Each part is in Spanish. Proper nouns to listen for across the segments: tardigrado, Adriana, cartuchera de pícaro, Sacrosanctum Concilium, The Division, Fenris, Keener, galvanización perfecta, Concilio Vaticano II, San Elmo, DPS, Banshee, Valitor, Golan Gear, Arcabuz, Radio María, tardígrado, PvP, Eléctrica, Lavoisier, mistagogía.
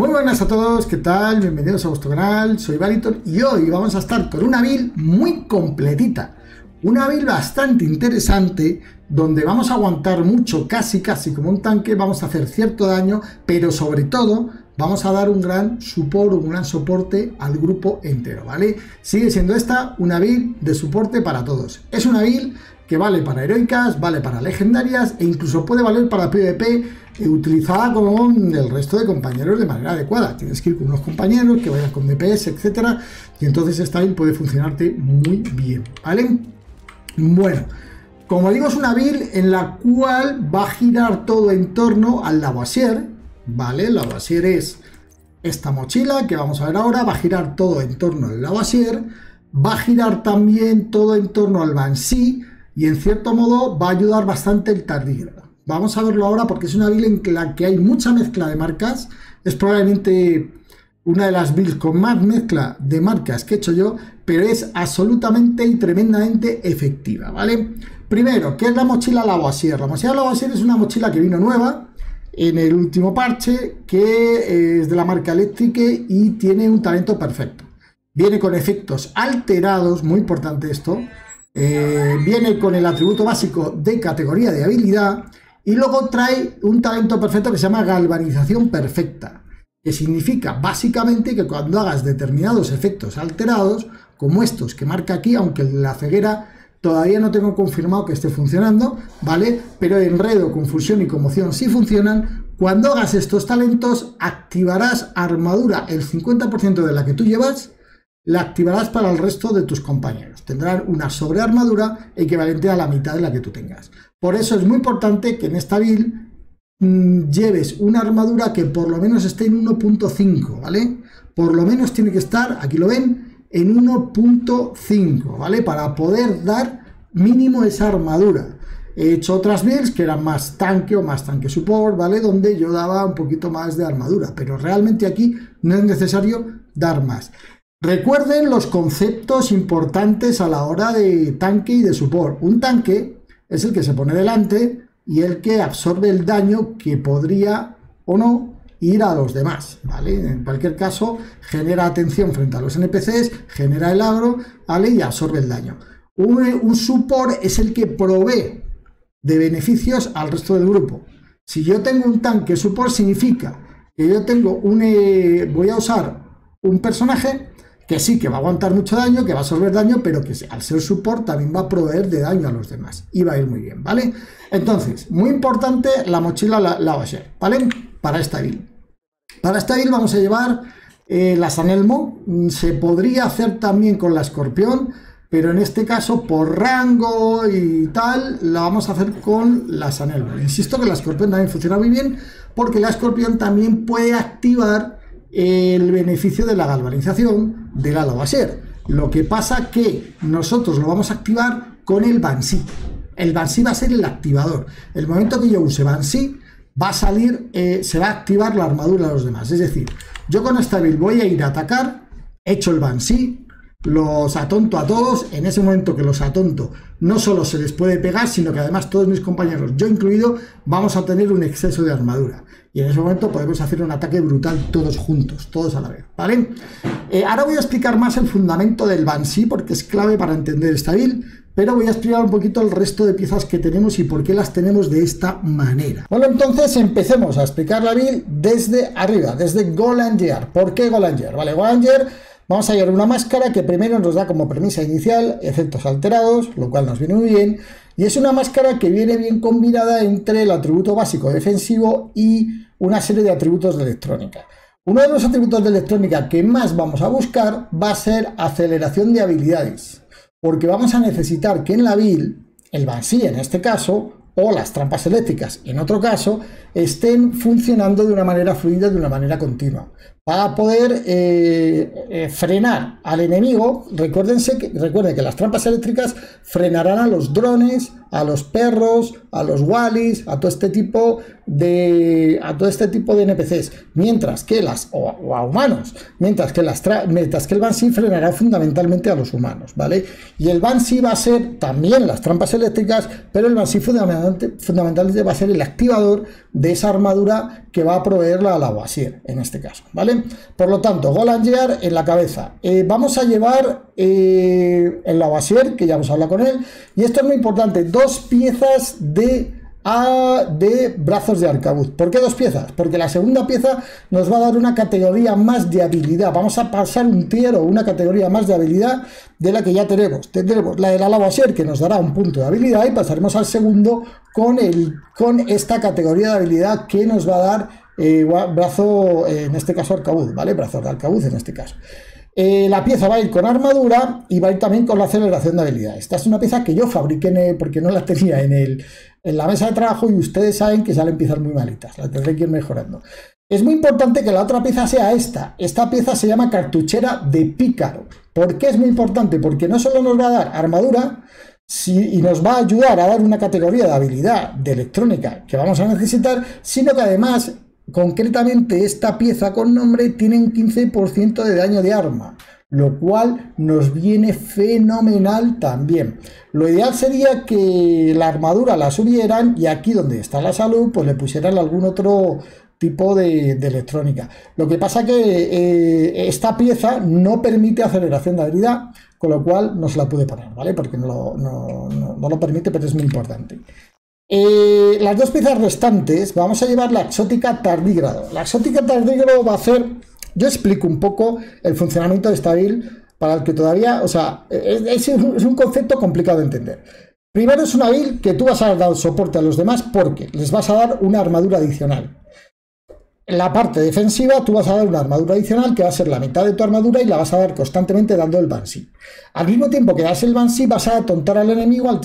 Muy buenas a todos, ¿qué tal? Bienvenidos a vuestro canal, soy Valitor y hoy vamos a estar con una build muy completita. Una build bastante interesante donde vamos a aguantar mucho, casi como un tanque, vamos a hacer cierto daño, pero sobre todo vamos a dar un gran support, un gran soporte al grupo entero, ¿vale? Sigue siendo esta una build de soporte para todos. Es una build que vale para heroicas, vale para legendarias e incluso puede valer para PvP, utilizada con el resto de compañeros de manera adecuada. Tienes que ir con unos compañeros que vayan con DPS, etcétera, y entonces esta build puede funcionarte muy bien, ¿vale? Bueno, como digo, es una build en la cual va a girar todo en torno al Lavoisier, ¿vale? El Lavoisier es esta mochila que vamos a ver ahora, va a girar todo en torno al Lavoisier, va a girar también todo en torno al Banshee, y en cierto modo va a ayudar bastante el tardigrado. Vamos a verlo ahora porque es una build en la que hay mucha mezcla de marcas. Es probablemente una de las builds con más mezcla de marcas que he hecho yo, pero es absolutamente y tremendamente efectiva, ¿vale? Primero, ¿qué es la mochila Lavoisier? La mochila Lavoisier es una mochila que vino nueva en el último parche, que es de la marca Eléctrica y tiene un talento perfecto. Viene con efectos alterados, muy importante esto. Viene con el atributo básico de categoría de habilidad y luego trae un talento perfecto que se llama galvanización perfecta, que significa básicamente que cuando hagas determinados efectos alterados, como estos que marca aquí, aunque la ceguera todavía no tengo confirmado que esté funcionando, ¿vale? Pero enredo, confusión y conmoción sí funcionan. Cuando hagas estos talentos, activarás armadura el 50% de la que tú llevas, la activarás para el resto de tus compañeros. Tendrán una sobrearmadura equivalente a la mitad de la que tú tengas. Por eso es muy importante que en esta build lleves una armadura que por lo menos esté en 1.5, ¿vale? Por lo menos tiene que estar, aquí lo ven, en 1.5, ¿vale? Para poder dar mínimo esa armadura. He hecho otras builds que eran más tanque o más tanque support, ¿vale? Donde yo daba un poquito más de armadura, pero realmente aquí no es necesario dar más. Recuerden los conceptos importantes a la hora de tanque y de support. Un tanque es el que se pone delante y el que absorbe el daño que podría o no ir a los demás, ¿vale? En cualquier caso, genera atención frente a los NPCs, genera el agro, ¿vale? Y absorbe el daño. Un support es el que provee de beneficios al resto del grupo. Si yo tengo un tanque support, significa que yo tengo voy a usar un personaje que sí, que va a aguantar mucho daño, que va a absorber daño, pero que al ser support también va a proveer de daño a los demás. Y va a ir muy bien, ¿vale? Entonces, muy importante la mochila Lavoisier, ¿vale? Para esta build. Para esta build vamos a llevar la San Elmo. Se podría hacer también con la Escorpión, pero en este caso, por rango y tal, la vamos a hacer con la San Elmo. Insisto que la Escorpión también funciona muy bien, porque la Escorpión también puede activar el beneficio de la galvanización del Lavoisier. Lo que pasa que nosotros lo vamos a activar con el Banshee. El Banshee va a ser el activador. El momento que yo use Banshee va a salir, se va a activar la armadura de los demás. Es decir, yo con esta build voy a ir a atacar, echo el Banshee, los atonto a todos. En ese momento que los atonto, no solo se les puede pegar, sino que además todos mis compañeros, yo incluido, vamos a tener un exceso de armadura, y en ese momento podemos hacer un ataque brutal todos juntos, todos a la vez, ¿vale? Ahora voy a explicar más el fundamento del Banshee, porque es clave para entender esta build, pero voy a explicar un poquito el resto de piezas que tenemos y por qué las tenemos de esta manera. Bueno, entonces empecemos a explicar la build desde arriba, desde Golan Gear. ¿Por qué Golan Gear? Vale, Golan Gear, vamos a llevar una máscara que primero nos da como premisa inicial efectos alterados, lo cual nos viene muy bien, y es una máscara que viene bien combinada entre el atributo básico defensivo y una serie de atributos de electrónica. Uno de los atributos de electrónica que más vamos a buscar va a ser aceleración de habilidades, porque vamos a necesitar que en la build, el Banshee en este caso, o las trampas eléctricas en otro caso, estén funcionando de una manera fluida, de una manera continua. para poder frenar al enemigo. Recuerden que las trampas eléctricas frenarán a los drones, a los perros, a los wallis, a todo este tipo de NPCs, mientras que a humanos, mientras que el Banshee frenará fundamentalmente a los humanos, ¿vale? Y el Banshee va a ser también las trampas eléctricas, pero el Banshee fundamentalmente va a ser el activador de esa armadura que va a proveer la Lavoisier en este caso, ¿vale? Por lo tanto, Golan Gear en la cabeza. Vamos a llevar el Lavoisier, que ya hemos hablado con él, y esto es muy importante, 2 piezas de brazos de arcabuz. ¿Por qué 2 piezas? Porque la segunda pieza nos va a dar una categoría más de habilidad. Vamos a pasar un tier o una categoría más de habilidad de la que ya tenemos. Tendremos la de la Lavoisier, que nos dará un punto de habilidad, y pasaremos al segundo con esta categoría de habilidad que nos va a dar brazo, en este caso arcabuz, ¿vale? Brazos de arcabuz en este caso. La pieza va a ir con armadura y va a ir también con la aceleración de habilidad. Esta es una pieza que yo fabriqué porque no la tenía en la mesa de trabajo, y ustedes saben que salen piezas muy malitas, la tendré que ir mejorando. Es muy importante que la otra pieza sea esta. Esta pieza se llama cartuchera de pícaro. ¿Por qué es muy importante? Porque no solo nos va a dar armadura, y nos va a ayudar a dar una categoría de habilidad de electrónica que vamos a necesitar, sino que además, concretamente, esta pieza con nombre tiene un 15% de daño de arma, lo cual nos viene fenomenal también. Lo ideal sería que la armadura la subieran, y aquí donde está la salud, pues le pusieran algún otro tipo de electrónica. Lo que pasa que esta pieza no permite aceleración de habilidad, con lo cual no se la pude poner, ¿vale? Porque no lo permite, pero es muy importante. Las 2 piezas restantes vamos a llevar la exótica tardigrado. La exótica tardigrado va a hacer... Yo explico un poco el funcionamiento de esta build para el que todavía... O sea, es un concepto complicado de entender. Primero, es una build que tú vas a dar soporte a los demás porque les vas a dar una armadura adicional. En la parte defensiva tú vas a dar una armadura adicional que va a ser la mitad de tu armadura, y la vas a dar constantemente dando el Banshee. Al mismo tiempo que das el Banshee vas a atontar al enemigo al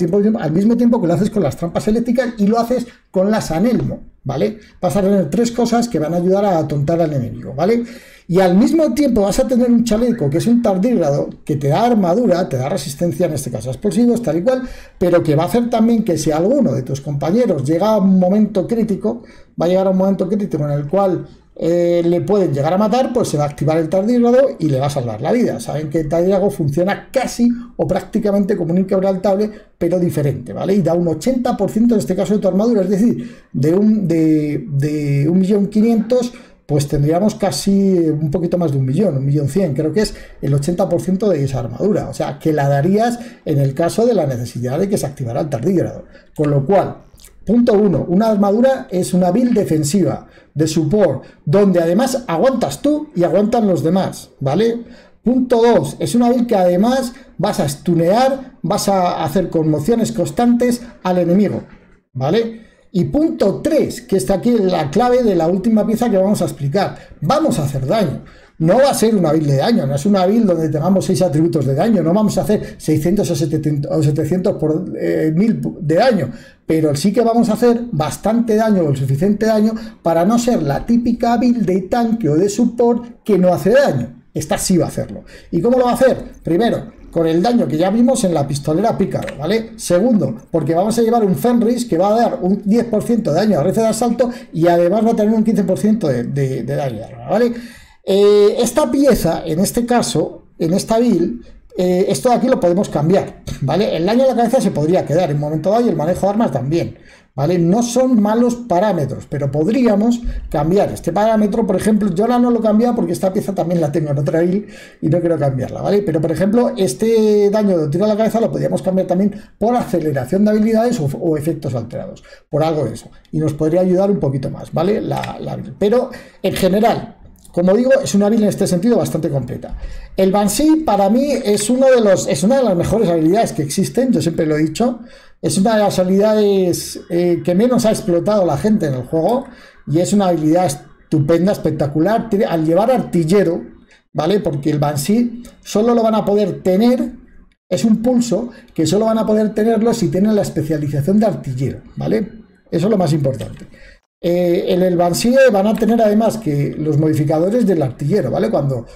mismo tiempo que lo haces con las trampas eléctricas y lo haces con la San Elmo, ¿vale? Vas a tener 3 cosas que van a ayudar a atontar al enemigo, ¿vale? Y al mismo tiempo vas a tener un chaleco que es un tardígrado, que te da armadura, te da resistencia en este caso a explosivos, tal y cual, pero que va a hacer también que si alguno de tus compañeros llega a un momento crítico, va a llegar a un momento crítico en el cual le pueden llegar a matar, pues se va a activar el tardígrado y le va a salvar la vida. Saben que el tardígrado funciona casi o prácticamente como un inquebrantable, pero diferente, ¿vale? Y da un 80% en este caso de tu armadura, es decir, de 1.500.000, pues tendríamos casi un poquito más de 1.000.000, 1.100.000, creo que es el 80% de esa armadura, o sea, que la darías en el caso de la necesidad de que se activara el tardígrado. Con lo cual, punto 1, una armadura es una build defensiva, de support, donde además aguantas tú y aguantan los demás, ¿vale? Punto 2, es una build que además vas a stunear, vas a hacer conmociones constantes al enemigo, ¿vale? Y punto 3, que está aquí la clave de la última pieza que vamos a explicar. Vamos a hacer daño. No va a ser una build de daño, no es una build donde tengamos 6 atributos de daño, no vamos a hacer 600 o 700 por 1000 de daño, pero sí que vamos a hacer bastante daño o el suficiente daño para no ser la típica build de tanque o de support que no hace daño. Esta sí va a hacerlo. ¿Y cómo lo va a hacer? Primero, con el daño que ya vimos en la pistolera pícaro, ¿vale? Segundo, porque vamos a llevar un Fenris que va a dar un 10% de daño a red de asalto y además va a tener un 15% de daño, ¿vale? Esta pieza, en este caso, en esta build, esto de aquí lo podemos cambiar, ¿vale? El daño a la cabeza se podría quedar en un momento dado y el manejo de armas también, ¿vale? No son malos parámetros, pero podríamos cambiar este parámetro. Por ejemplo, yo ahora no lo he cambiado porque esta pieza también la tengo en otra build y no quiero cambiarla, ¿vale? Pero, por ejemplo, este daño de tiro a la cabeza lo podríamos cambiar también por aceleración de habilidades o efectos alterados, por algo de eso. Y nos podría ayudar un poquito más, ¿vale? La build. Pero, en general, como digo, es una build en este sentido bastante completa. El Banshee para mí es una de las mejores habilidades que existen, yo siempre lo he dicho. Es una de las habilidades que menos ha explotado la gente en el juego y es una habilidad estupenda, espectacular. Al llevar artillero, ¿vale? Porque el Banshee solo lo van a poder tener, es un pulso que solo van a poder tenerlo si tienen la especialización de artillero, ¿vale? Eso es lo más importante. En el Banshee van a tener además que los modificadores del artillero, ¿vale? Cuando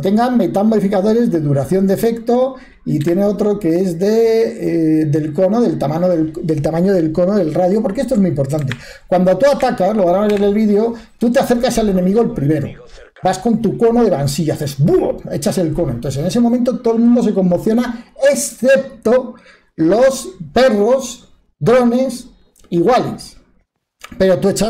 tengan, metan modificadores de duración de efecto, y tiene otro que es del tamaño del cono del radio, porque esto es muy importante. Cuando tú atacas, lo van a ver en el vídeo, tú te acercas al enemigo el primero. Vas con tu cono de Banshee, haces ¡bum!, echas el cono. Entonces en ese momento todo el mundo se conmociona, excepto los perros, drones y wallis. Pero tú echas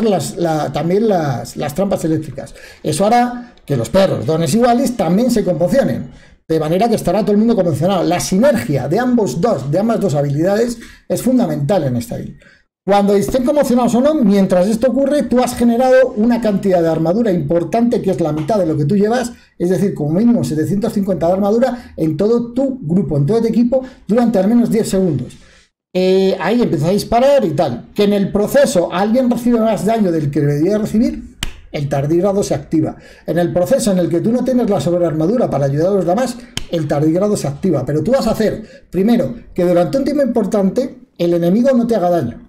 también las trampas eléctricas. Eso hará que los perros, dones iguales, también se conmocionen, de manera que estará todo el mundo conmocionado. La sinergia de ambas dos habilidades es fundamental en esta build. Cuando estén conmocionados o no, mientras esto ocurre, tú has generado una cantidad de armadura importante, que es la mitad de lo que tú llevas, es decir, como mínimo 750 de armadura en todo tu grupo, en todo tu equipo, durante al menos 10 segundos. Ahí empieza a disparar y tal. Que en el proceso alguien recibe más daño del que debería recibir, el tardigrado se activa. En el proceso en el que tú no tienes la sobrearmadura para ayudar a los demás, el tardigrado se activa. Pero tú vas a hacer, primero, que durante un tiempo importante el enemigo no te haga daño.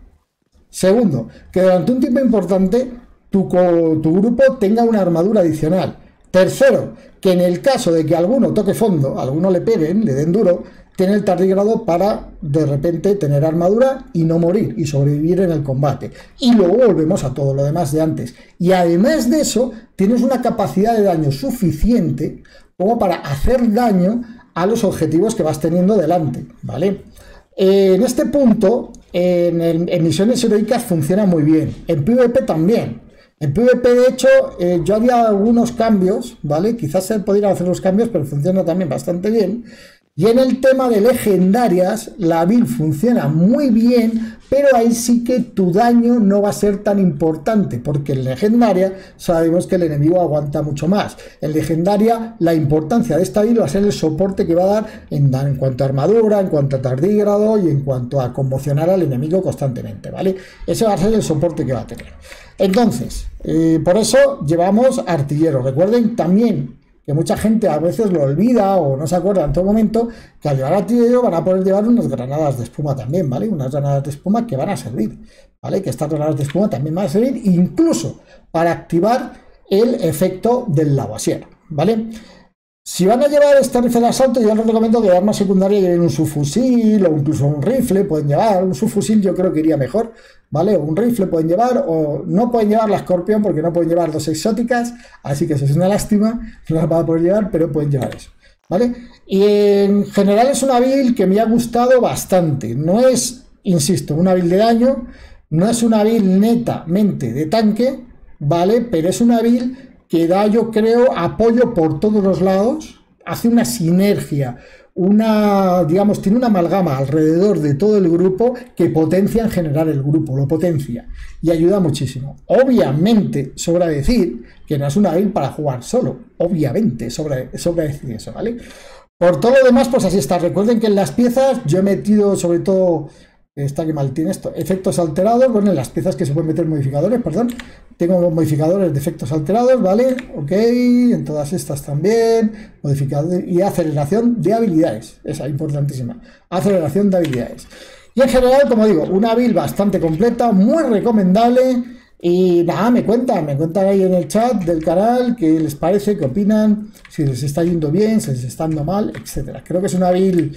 Segundo, que durante un tiempo importante tu grupo tenga una armadura adicional. Tercero, que en el caso de que alguno toque fondo, alguno le peguen, le den duro, tiene el tardigrado para de repente tener armadura y no morir y sobrevivir en el combate. Y luego volvemos a todo lo demás de antes. Y además de eso, tienes una capacidad de daño suficiente como para hacer daño a los objetivos que vas teniendo delante, ¿vale? En este punto, en misiones heroicas funciona muy bien. En PvP también. En PvP, de hecho, yo había algunos cambios, ¿vale? Quizás se podrían hacer los cambios, pero funciona también bastante bien. Y en el tema de legendarias, la build funciona muy bien, pero ahí sí que tu daño no va a ser tan importante, porque en legendaria sabemos que el enemigo aguanta mucho más. En legendaria, la importancia de esta build va a ser el soporte que va a dar en cuanto a armadura, en cuanto a tardígrado y en cuanto a conmocionar al enemigo constantemente, ¿vale? Ese va a ser el soporte que va a tener. Entonces, por eso llevamos artilleros. Recuerden también que mucha gente a veces lo olvida o no se acuerda en todo momento, que al llevar artilleros van a poder llevar unas granadas de espuma también, ¿vale? Unas granadas de espuma que van a servir, ¿vale? Que estas granadas de espuma también van a servir incluso para activar el efecto del Lavoisier, ¿vale? Si van a llevar este rifle de asalto, yo les recomiendo que de arma secundaria lleven un subfusil o incluso un rifle, pueden llevar un subfusil, yo creo que iría mejor, ¿vale? Un rifle pueden llevar, o no pueden llevar la escorpión porque no pueden llevar dos exóticas, así que eso es una lástima, no las van a poder llevar, pero pueden llevar eso, ¿vale? Y en general es una build que me ha gustado bastante. No es, insisto, una build de daño, no es una build netamente de tanque, ¿vale? Pero es una build que da, yo creo, apoyo por todos los lados, hace una sinergia, digamos, tiene una amalgama alrededor de todo el grupo que potencia en general el grupo, lo potencia y ayuda muchísimo. Obviamente, sobra decir que no es una build para jugar solo, obviamente, sobra decir eso, ¿vale? Por todo lo demás, pues así está. Recuerden que en las piezas yo he metido sobre todo, esta que mal tiene esto, efectos alterados, bueno, en las piezas que se pueden meter modificadores, perdón, tengo los modificadores de efectos alterados, ¿vale? Ok, en todas estas también, modificadores y aceleración de habilidades, esa importantísima, aceleración de habilidades. Y en general, como digo, una build bastante completa, muy recomendable, y nada, me cuentan ahí en el chat del canal qué les parece, qué opinan, si les está yendo bien, si les está yendo mal, etcétera. Creo que es una build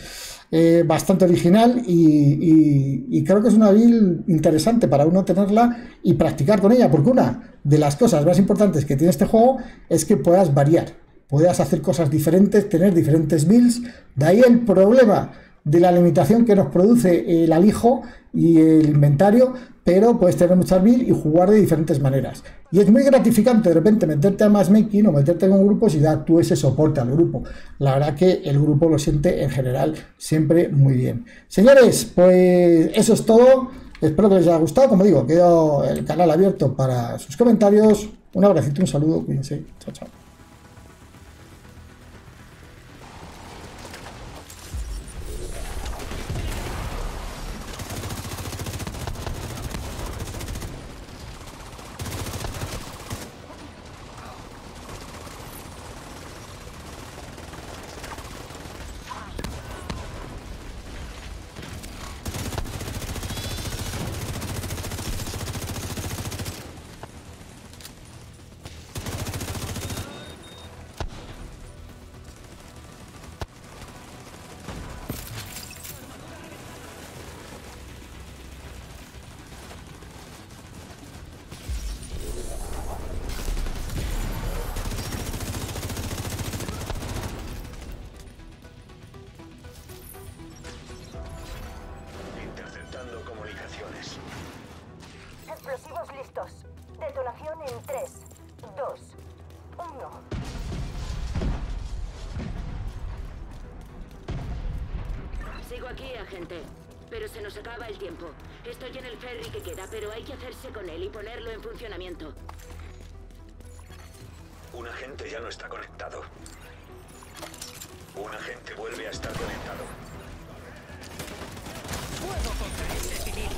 bastante original y creo que es una build interesante para uno tenerla y practicar con ella, porque una de las cosas más importantes que tiene este juego es que puedas variar, puedas hacer cosas diferentes, tener diferentes builds. De ahí el problema de la limitación que nos produce el alijo y el inventario, pero puedes tener muchas builds y jugar de diferentes maneras, y es muy gratificante de repente meterte a matchmaking o meterte con grupos y dar tú ese soporte al grupo. La verdad que el grupo lo siente en general siempre muy bien. Señores, pues eso es todo, espero que les haya gustado. Como digo, quedo el canal abierto para sus comentarios. Un abracito, un saludo, cuídense, chao, chao. gente. Pero se nos acaba el tiempo. Estoy en el ferry que queda, pero hay que hacerse con él y ponerlo en funcionamiento. Un agente ya no está conectado. Un agente vuelve a estar conectado. ¡Fuego contra este civil!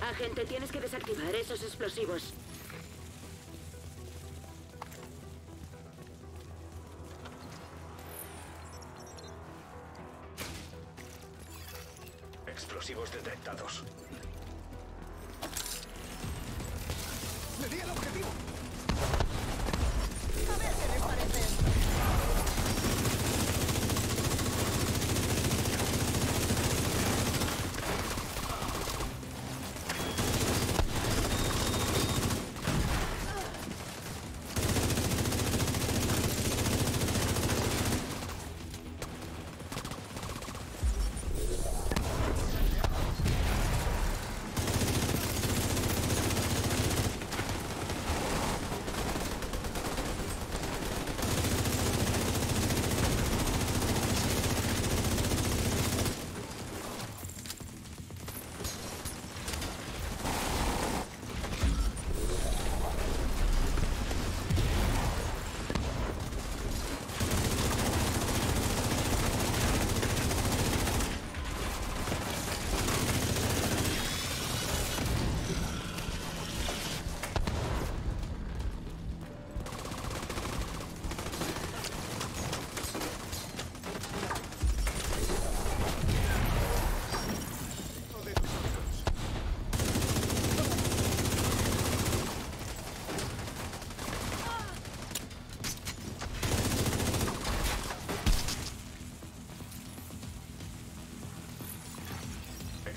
Agente, tienes que desactivar esos explosivos. Explosivos detectados. ¡Le di el objetivo! A ver qué les parece.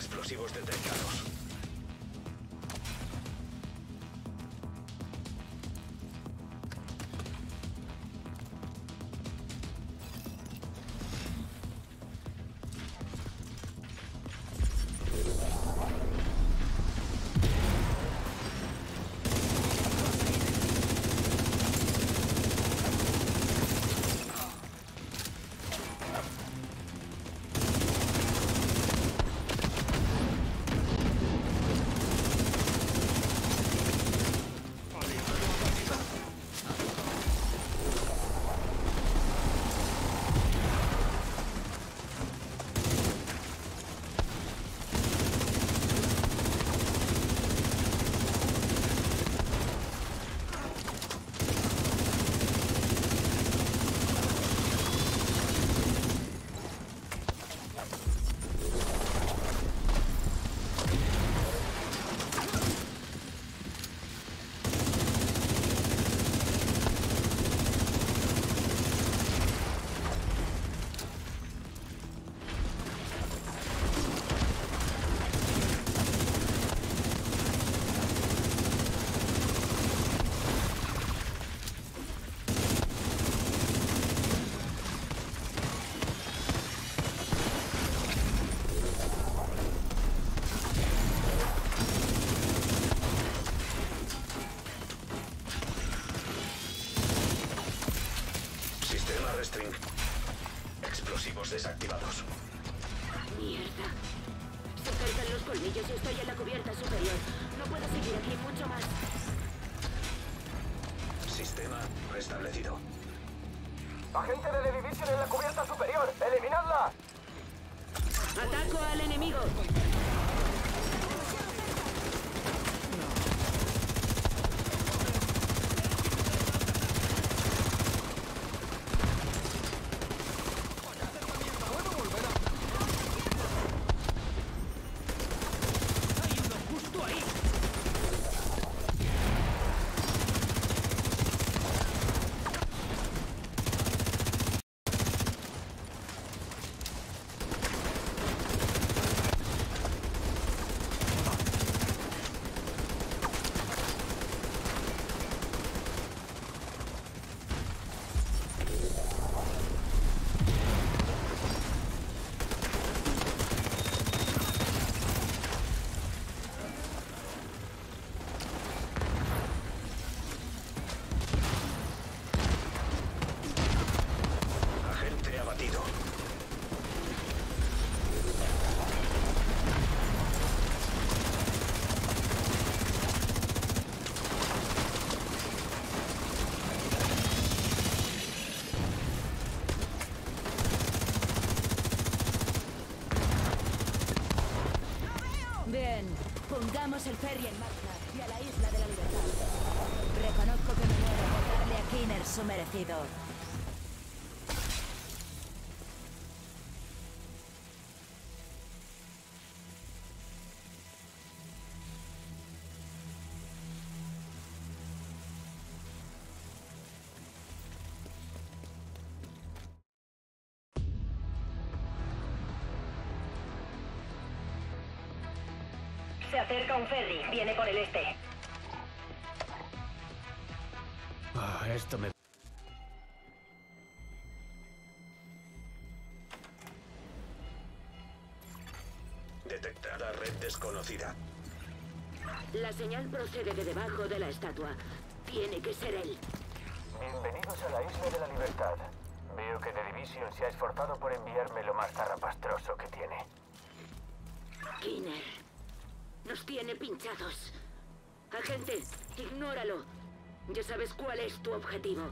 Explosivos detectados. Zona restring. Explosivos desactivados. Mierda. Se cortan los colmillos y estoy en la cubierta superior. No puedo seguir aquí mucho más. Sistema restablecido. Agente de The Division en la cubierta superior. ¡Eliminadla! ¡Ataco al enemigo! Pongamos el ferry en marcha y a la isla de la libertad. Reconozco que me muero por darle a Keener su merecido. Se acerca un ferry. Viene por el este. Esto me... Detectada red desconocida. La señal procede de debajo de la estatua. Tiene que ser él. Bienvenidos a la isla de la libertad. Veo que The Division se ha esforzado por enviarme lo más zarrapastroso que tiene. Keener. Nos tiene pinchados. Agente, ignóralo. Ya sabes cuál es tu objetivo.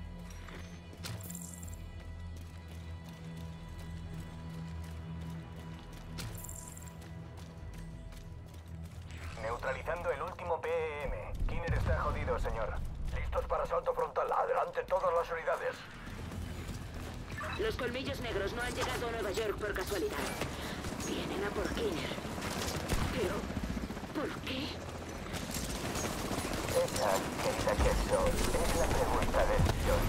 Neutralizando el último PM. Keener está jodido, señor. Listos para asalto frontal. Adelante todas las unidades. Los colmillos negros no han llegado a Nueva York por casualidad. Vienen a por Keener. Pero... ¿por qué? Esa, querida Keener, es la pregunta del millón.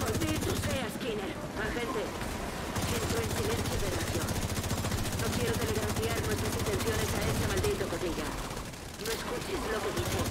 Maldito seas, Keener. Agente, entro en silencio de radio. No quiero telegrafiar nuestras intenciones a ese maldito cotilla. No escuches lo que dice.